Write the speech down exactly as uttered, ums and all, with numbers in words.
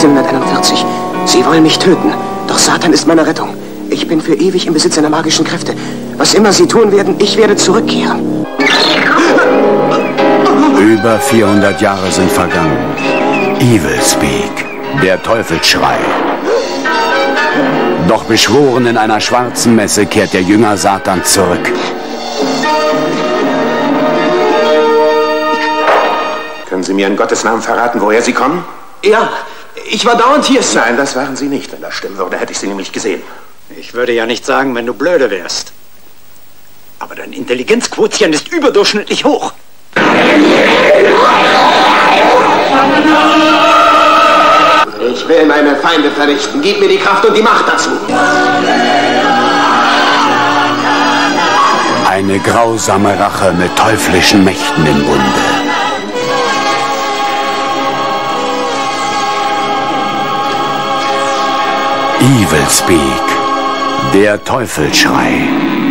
siebzehnhunderteinundvierzig. Sie wollen mich töten, doch Satan ist meine Rettung. Ich bin für ewig im Besitz seiner magischen Kräfte. Was immer sie tun werden, ich werde zurückkehren. Über vierhundert Jahre sind vergangen. Evilspeak, der Teufelsschrei. Doch beschworen in einer schwarzen Messe kehrt der Jünger Satan zurück. Können Sie mir in Gottes Namen verraten, woher Sie kommen? Ja, ich war dauernd hier, Sir. Nein, das waren Sie nicht. Wenn das stimmen würde, hätte ich Sie nämlich gesehen. Ich würde ja nicht sagen, wenn du blöde wärst. Aber dein Intelligenzquotient ist überdurchschnittlich hoch. Ich will meine Feinde vernichten. Gib mir die Kraft und die Macht dazu. Eine grausame Rache mit teuflischen Mächten im Bunde. Evilspeak, der Teufelsschrei.